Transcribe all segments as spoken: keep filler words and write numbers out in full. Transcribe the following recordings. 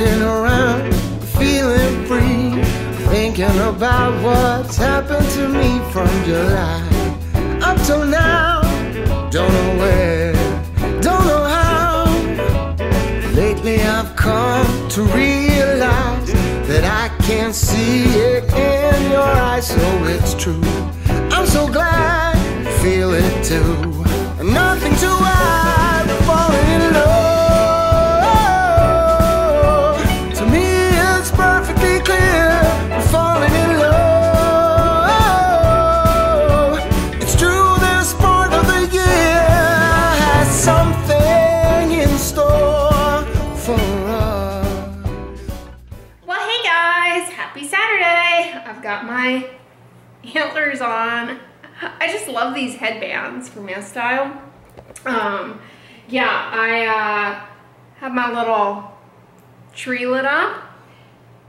walking around, feeling free, thinking about what's happened to me from July up till now. Don't know where, don't know how. Lately I've come to realize that I can't see it in your eyes, so it's true. I'm so glad you feel it too. Nothing to hide, falling in love. To me it's perfectly clear, I'm falling in love. It's true, this part of the year has something in store for us. Well, hey guys, happy Saturday. I've got my antlers on. I just love these headbands from YesStyle. Um, yeah, I uh, have my little tree lit up.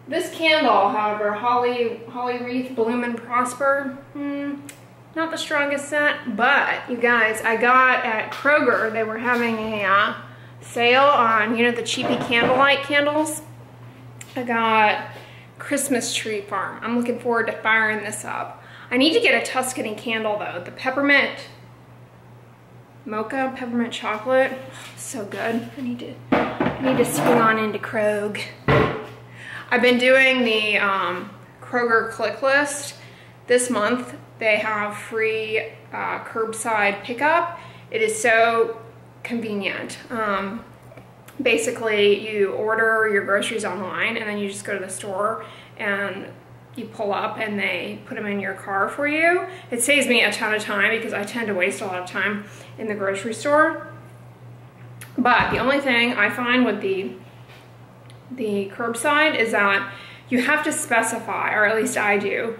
This candle, however, Holly Holly Wreath Bloom and Prosper. Hmm, not the strongest scent, but you guys, I got at Kroger. They were having a uh, sale on, you know, the cheapy candlelight candles. I got Christmas Tree Farm. I'm looking forward to firing this up. I need to get a Tuscany candle though. The peppermint mocha, peppermint chocolate, so good. I need to, I need to swing on into Kroger. I've been doing the um, Kroger click list. This month they have free uh, curbside pickup. It is so convenient. Um, basically, you order your groceries online and then you just go to the store and you pull up and they put them in your car for you. It saves me a ton of time because I tend to waste a lot of time in the grocery store. But the only thing I find with the, the curbside is that you have to specify, or at least I do,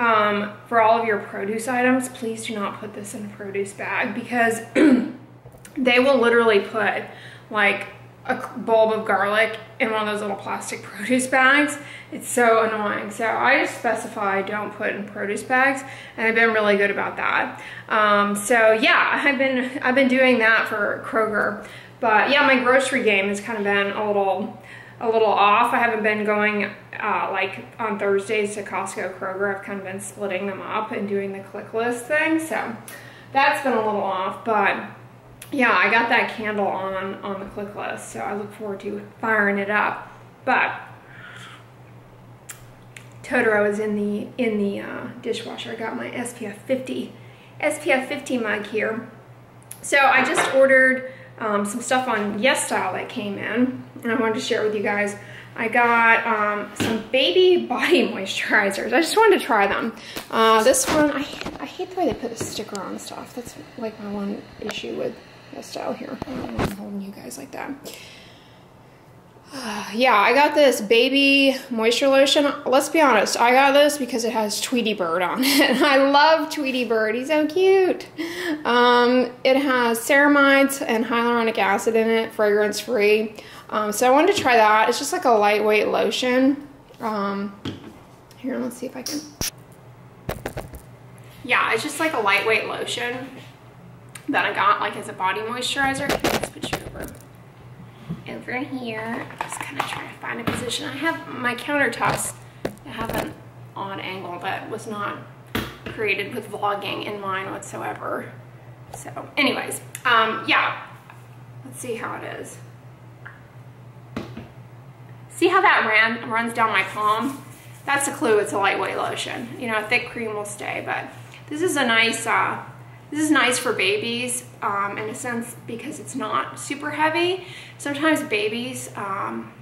um, for all of your produce items, please do not put this in a produce bag, because they will literally put like a bulb of garlic in one of those little plastic produce bags. It's so annoying. So I just specify don't put in produce bags, and I've been really good about that. Um, so yeah, I've been I've been doing that for Kroger. But yeah, my grocery game has kind of been a little a little off. I haven't been going uh, like on Thursdays to Costco, Kroger. I've kind of been splitting them up and doing the click list thing. So that's been a little off, but yeah, I got that candle on on the click list, so I look forward to firing it up. But Totoro is in the in the uh, dishwasher. I got my S P F fifty S P F fifty mug here. So I just ordered um, some stuff on YesStyle that came in, and I wanted to share it with you guys. I got um, some baby body moisturizers. I just wanted to try them. Uh, this one, I I hate the way they put a sticker on stuff. That's like my one issue with YesStyle here. I don't know why I'm holding you guys like that. Uh, yeah, I got this baby moisture lotion. Let's be honest, I got this because it has Tweety Bird on it. And I love Tweety Bird. He's so cute. Um, it has ceramides and hyaluronic acid in it, fragrance-free. Um, so I wanted to try that. It's just like a lightweight lotion. Um, here, let's see if I can. Yeah, it's just like a lightweight lotion that I got like as a body moisturizer. Let's put you over. Over here, I'm just kind of trying to find a position. I have my countertops that have an odd angle that was not created with vlogging in mind whatsoever. So anyways, um, yeah, let's see how it is. See how that ran, runs down my palm? That's a clue it's a lightweight lotion. You know, a thick cream will stay, but this is a nice, uh, this is nice for babies, um, in a sense, because it's not super heavy. Sometimes babies, um,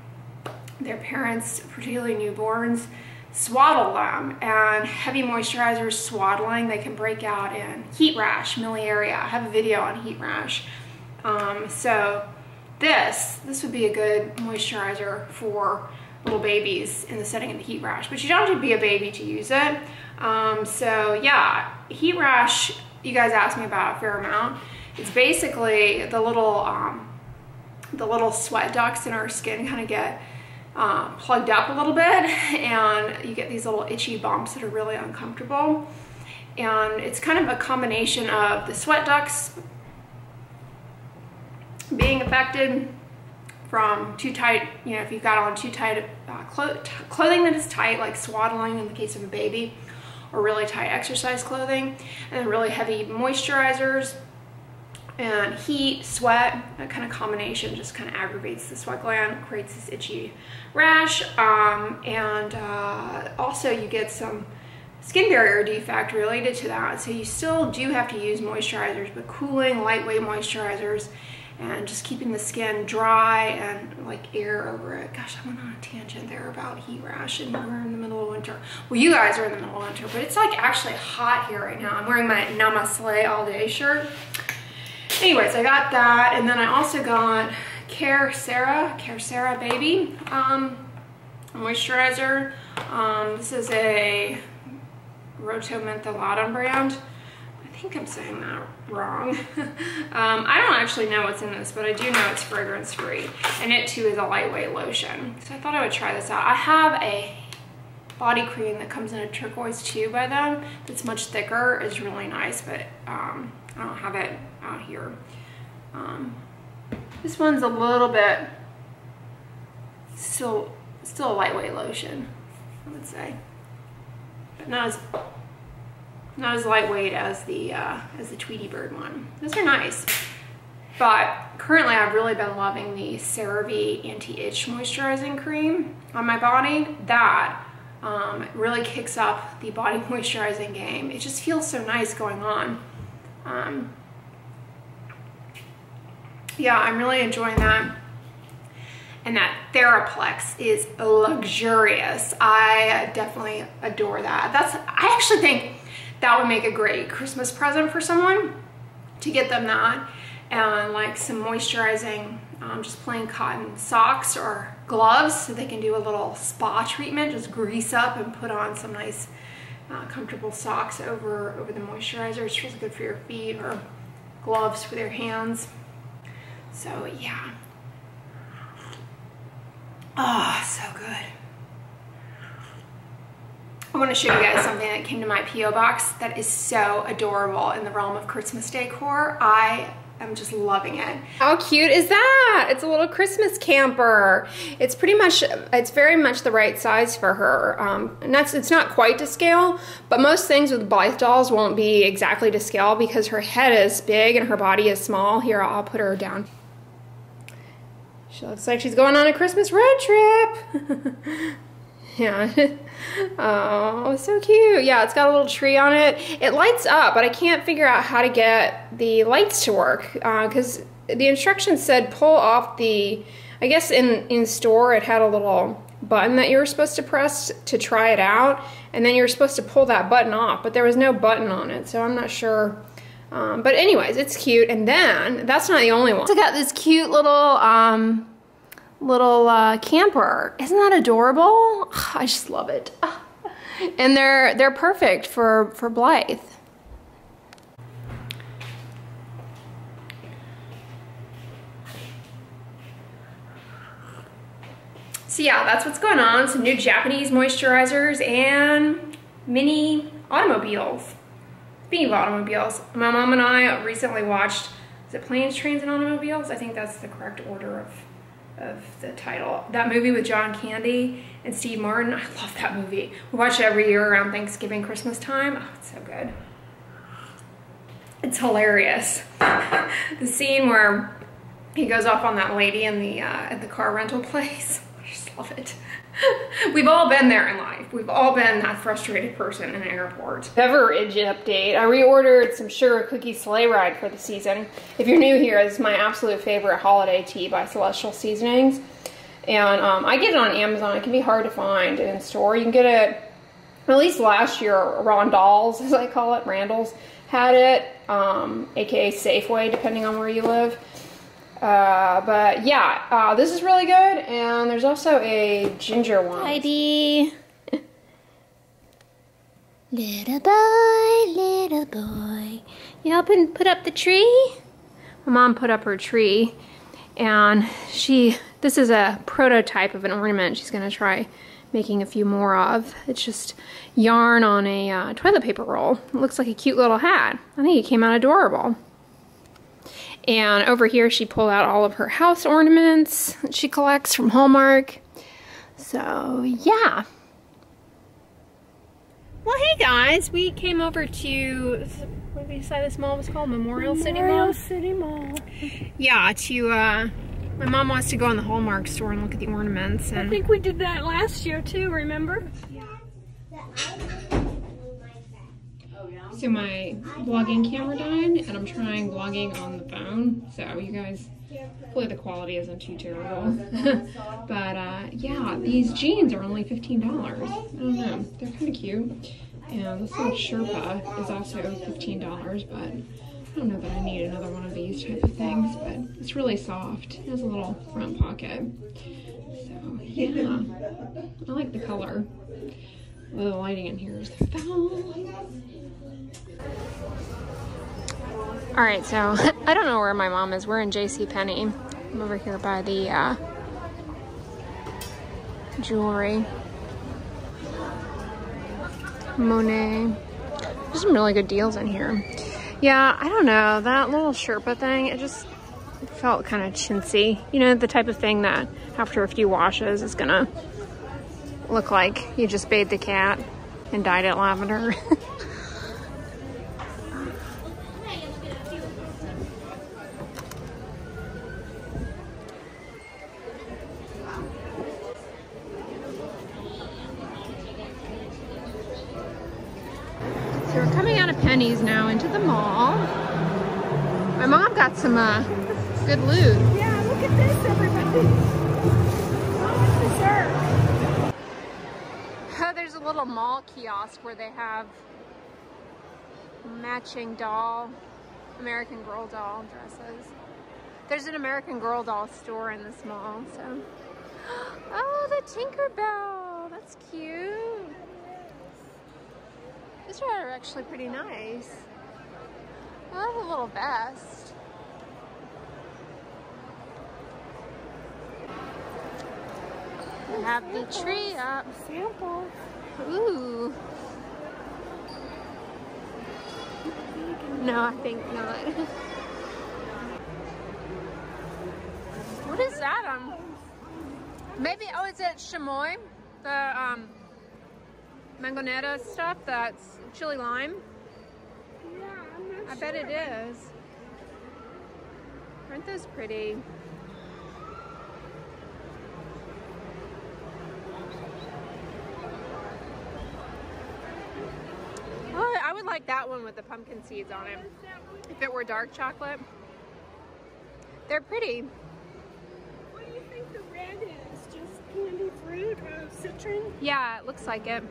their parents, particularly newborns, swaddle them, and heavy moisturizers swaddling, they can break out in heat rash, miliaria. I have a video on heat rash. Um, so this, this would be a good moisturizer for little babies in the setting of the heat rash, but you don't have to be a baby to use it. Um, so yeah, heat rash, you guys asked me about a fair amount. It's basically the little um, the little sweat ducts in our skin kind of get uh, plugged up a little bit, and you get these little itchy bumps that are really uncomfortable. And it's kind of a combination of the sweat ducts being affected from too tight, you know, if you've got on too tight uh, clo clothing that is tight, like swaddling in the case of a baby, or really tight exercise clothing, and then really heavy moisturizers and heat, sweat, that kind of combination just kind of aggravates the sweat gland, creates this itchy rash, um, and uh, also you get some skin barrier defect related to that. So you still do have to use moisturizers, but cooling, lightweight moisturizers, and just keeping the skin dry and like air over it. Gosh, I went on a tangent there about heat rash, and we're in the middle of winter. Well, you guys are in the middle of winter, but it's like actually hot here right now. I'm wearing my Namaste all day shirt. Anyways, I got that, and then I also got Care Cera, Care Cera Baby um, moisturizer. Um, this is a Roto Mentholatum brand. I think I'm saying that wrong. um, I don't actually know what's in this, but I do know it's fragrance free, and it too is a lightweight lotion. So I thought I would try this out. I have a body cream that comes in a turquoise too by them that's much thicker, is really nice, but um, I don't have it out here. Um, this one's a little bit still still a lightweight lotion, I would say, but not as not as lightweight as the uh, as the Tweety Bird one. Those are nice, but currently I've really been loving the CeraVe anti-itch moisturizing cream on my body. That um, really kicks up the body moisturizing game. It just feels so nice going on. Um, yeah, I'm really enjoying that. And that TheraPlex is luxurious. I definitely adore that. That's, I actually think that would make a great Christmas present for someone, to get them that and like some moisturizing, um, just plain cotton socks or gloves, so they can do a little spa treatment, just grease up and put on some nice uh, comfortable socks over, over the moisturizer. It's really good for your feet, or gloves for their hands. So yeah. Oh, so good. I want to show you guys something that came to my P O box that is so adorable in the realm of Christmas decor. I am just loving it. How cute is that? It's a little Christmas camper. It's pretty much, it's very much the right size for her. Um, and that's, it's not quite to scale, but most things with Blythe dolls won't be exactly to scale because her head is big and her body is small. Here, I'll put her down. She looks like she's going on a Christmas road trip. Yeah. Oh, so cute. Yeah, it's got a little tree on it. It lights up, but I can't figure out how to get the lights to work because uh, the instructions said pull off the, I guess in, in store it had a little button that you were supposed to press to try it out, and then you were supposed to pull that button off, but there was no button on it, so I'm not sure. Um, but anyways, it's cute, and then that's not the only one. So I got this cute little, um, little uh, camper. Isn't that adorable? Oh, I just love it. Oh. And they're they're perfect for, for Blythe. So yeah, that's what's going on. Some new Japanese moisturizers and mini automobiles. Speaking of automobiles, my mom and I recently watched, is it Planes, Trains, and Automobiles? I think that's the correct order of of the title. That movie with John Candy and Steve Martin, I love that movie. We watch it every year around Thanksgiving, Christmas time. Oh, it's so good. It's hilarious. The scene where he goes off on that lady in the uh, at the car rental place. I just love it. We've all been there in life. We've all been that frustrated person in an airport. Beverage update. I reordered some sugar cookie sleigh ride for the season. If you're new here, this is my absolute favorite holiday tea by Celestial Seasonings. And um, I get it on Amazon. It can be hard to find in store. You can get it, at least last year, Randalls, as I call it, Randalls, had it, um, aka Safeway, depending on where you live. Uh, but yeah, uh, this is really good, and there's also a ginger one. Heidi. Little boy, little boy, you helping put up the tree? My mom put up her tree, and she, this is a prototype of an ornament she's gonna try making a few more of. It's just yarn on a uh, toilet paper roll. It looks like a cute little hat. I think it came out adorable. And over here she pulled out all of her house ornaments that she collects from Hallmark. So yeah. Well, hey guys, we came over to, what did we say this mall was called? Memorial City Mall? Memorial City Mall. Yeah, to, uh, my mom wants to go in the Hallmark store and look at the ornaments. And I think we did that last year too, remember? Yeah. So my vlogging camera died, and I'm trying vlogging on the phone, so you guys, hopefully the quality isn't too terrible. But uh, yeah, these jeans are only fifteen dollars. I don't know, they're kind of cute. And this little Sherpa is also fifteen dollars, but I don't know that I need another one of these type of things, but it's really soft. It has a little front pocket. So yeah, I like the color. The lighting in here is foul. Alright, so I don't know where my mom is. We're in JCPenney. I'm over here by the uh, jewelry. Monet. There's some really good deals in here. Yeah, I don't know. That little Sherpa thing, it just felt kind of chintzy. You know, the type of thing that after a few washes is gonna look like you just bathed the cat and dyed it lavender. Now into the mall. My mom got some uh, good loot. Yeah, look at this, everybody. How much dessert? Oh, there's a little mall kiosk where they have matching doll, American Girl doll dresses. There's an American Girl doll store in this mall. So, oh, the Tinkerbell. That's cute. These are actually pretty nice. I love the little vest. We have the tree up. Samples. Ooh. No, I think not. What is that? Um, maybe, oh, is it chamoy? The, um, mangonetta stuff, that's chili lime? Yeah, I'm not sure. I bet it is. Aren't those pretty? Oh, I would like that one with the pumpkin seeds on it. If it were dark chocolate. They're pretty. What do you think the red is? Just candy fruit or citron? Yeah, it looks like it.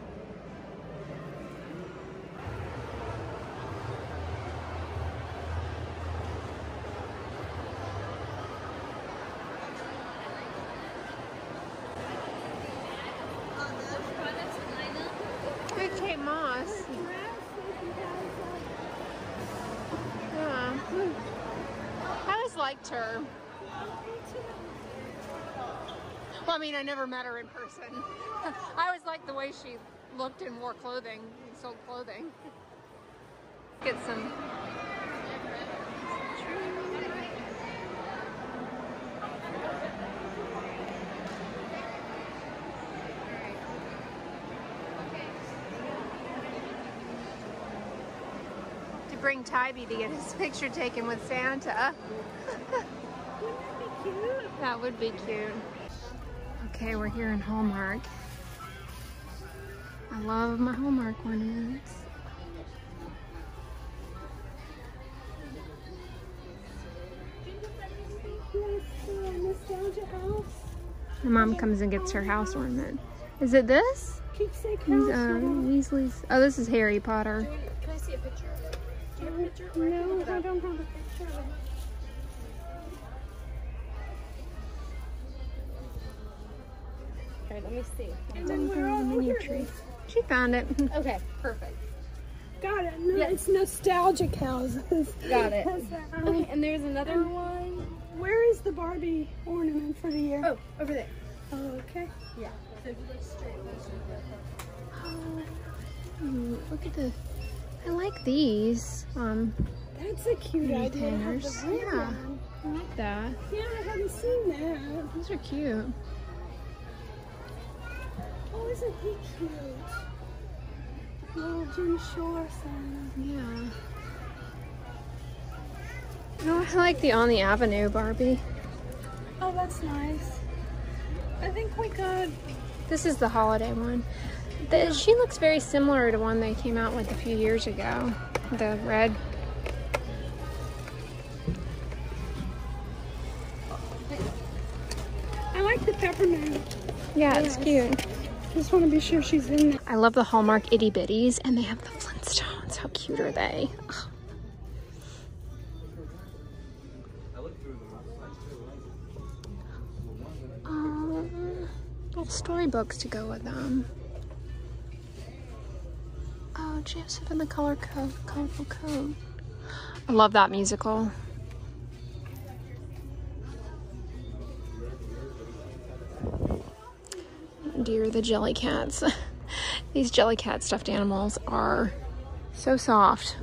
Her. Well, I mean, I never met her in person. I always liked the way she looked and wore clothing and sold clothing. Get some. To bring Tybee to get his picture taken with Santa. Wouldn't that be cute? That would be cute. Okay, we're here in Hallmark. I love my Hallmark ornaments. My mom comes and gets her house ornament. Is it this? Keepsake house. Um, Weasley's. Oh, this is Harry Potter. Can I see a picture? Do you have a picture? No, I don't have a picture of it. Let me see. And then we're all over here. She found it. Okay, perfect. Got it. No, yes. It's nostalgic houses. Got it. Okay, and there's another and one. Where is the Barbie ornament for the year? Oh, over there. Oh, okay. Yeah. So if you look straight, oh, look at the. I like these. Um, That's a cute idea. Yeah, I like that. Yeah, I haven't seen that. Those are cute. Oh, isn't he cute? Little Jim Shore thing. Yeah. Oh, I like the On the Avenue Barbie. Oh, that's nice. I think we got... This is the holiday one. The, yeah. She looks very similar to one they came out with a few years ago. The red. I like the peppermint. Yeah, yes. It's cute. I just want to be sure she's in there. I love the Hallmark Itty Bitties, and they have the Flintstones. How cute are they? Ugh. Storybooks to go with them. Oh, Joseph in the color coat, colorful coat. I love that musical. Dear the Jelly Cats. These Jelly Cat stuffed animals are so soft.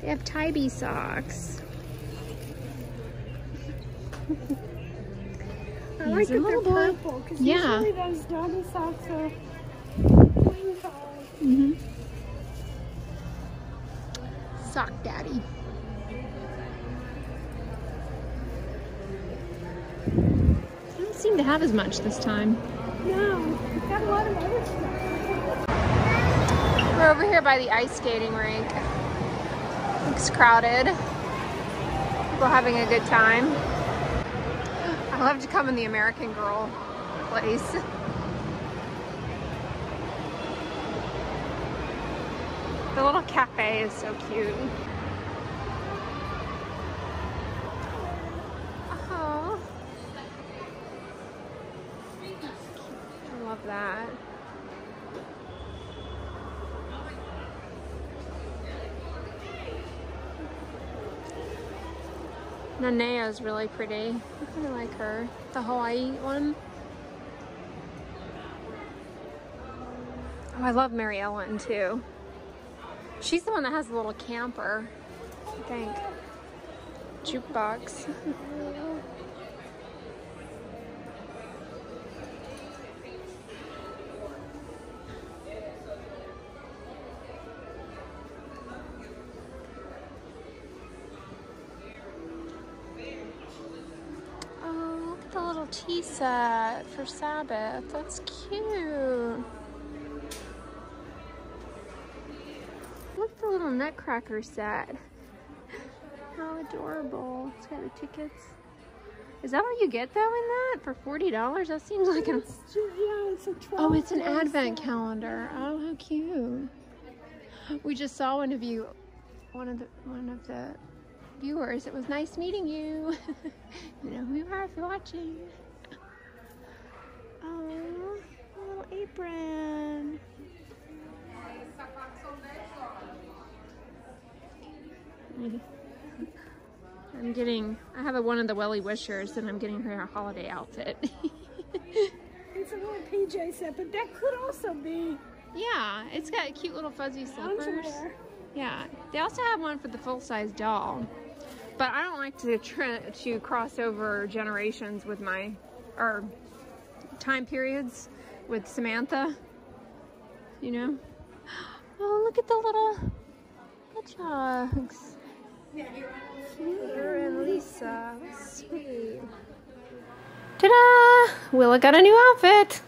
They have Tybee socks. I like that they're purple, because yeah. Usually those doggy socks are green color. Mm-hmm. Sock Daddy. Doesn't seem to have as much this time. No, it's got a lot of other stuff. We're over here by the ice skating rink. Looks crowded. People having a good time. I love to come in the American Girl place. The little cafe is so cute. Oh. I love that. Nanea's really pretty. I kind of like her. The Hawaii one. Oh, I love Mary Ellen too. She's the one that has the little camper, I think. Jukebox. Tea set for Sabbath. That's cute. Look at the little Nutcracker set. How adorable. It's got the tickets. Is that what you get though in that? For forty dollars? That seems like an... Yeah, it's a twelve. Oh, it's an advent calendar. Oh, how cute. We just saw one of you, one of the, one of the viewers. It was nice meeting you. You know who you are if you're watching. Oh, a little apron. I'm getting, I have a, one of the Wellie Wishers, and I'm getting her a holiday outfit. It's a little P J set, but that could also be. Yeah, it's got cute little fuzzy slippers. Yeah, they also have one for the full-size doll. But I don't like to try to cross over generations with my, or time periods with Samantha, you know? Oh, look at the little hedgehogs. Peter and Lisa, sweet. Ta-da! Willa got a new outfit.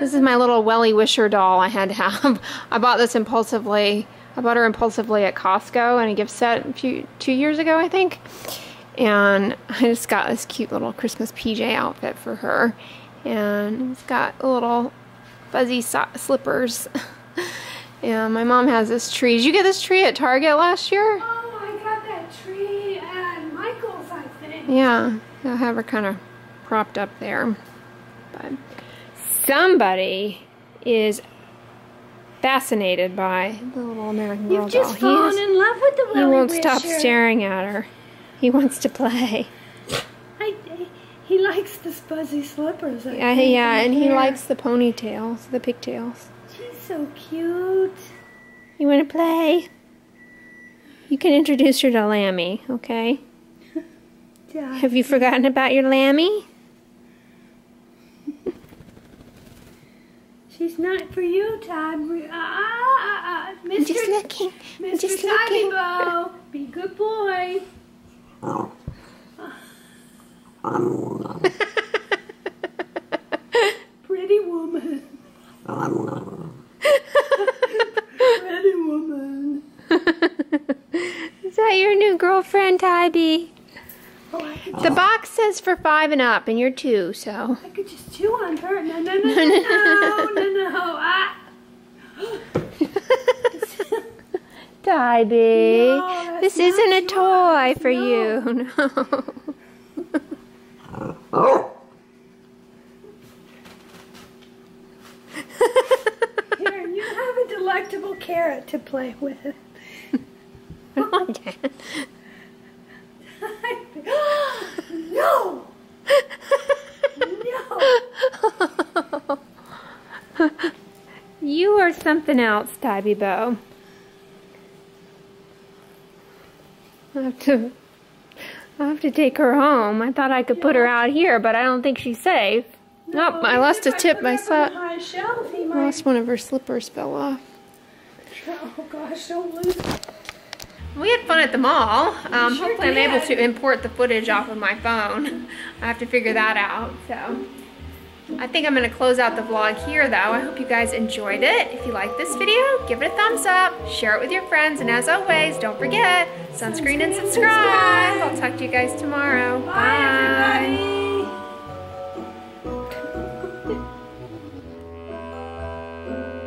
This is my little Wellie Wisher doll I had to have. I bought this impulsively. I bought her impulsively at Costco in a gift set a few, two years ago, I think. And I just got this cute little Christmas P J outfit for her. And it's got little fuzzy so slippers. And my mom has this tree. Did you get this tree at Target last year? Oh, I got that tree at Michael's, I think. Yeah, I'll have her kind of propped up there. But somebody is... fascinated by the little American Girl doll. You've just fallen in love with the Wellie Wisher. He won't stop staring at her. He wants to play. I, he likes the fuzzy slippers. I yeah, think, yeah, and hair. He likes the ponytails, the pigtails. She's so cute. You want to play? You can introduce her to Lammy, okay? Yeah. Have you forgotten about your Lammy? She's not for you, Todd. Uh, uh, uh, Mister I'm just looking. Mister I'm just looking. Bo, be a good boy. Pretty woman. Pretty woman. Is that your new girlfriend, Tybee? The box says for five and up, and you're two, so. I could just chew on her. No, no, no, no, no, no, no. Ah. Tybee, no, this isn't a toy for no. you. No. Oh. Here, you have a delectable carrot to play with. Oh, yeah. No! No! You are something else, Tybee Bo. I have to, I have to take her home. I thought I could yeah. put her out here, but I don't think she's safe. No, nope, I lost a tip myself. Might... Lost one of her slippers fell off. Oh gosh, don't lose it. We had fun at the mall. Um, sure hopefully did. I'm able to import the footage off of my phone. I have to figure that out. So I think I'm going to close out the vlog here though. I hope you guys enjoyed it. If you like this video, give it a thumbs up, share it with your friends, and as always, don't forget, sunscreen and subscribe. I'll talk to you guys tomorrow. Bye, Bye. everybody.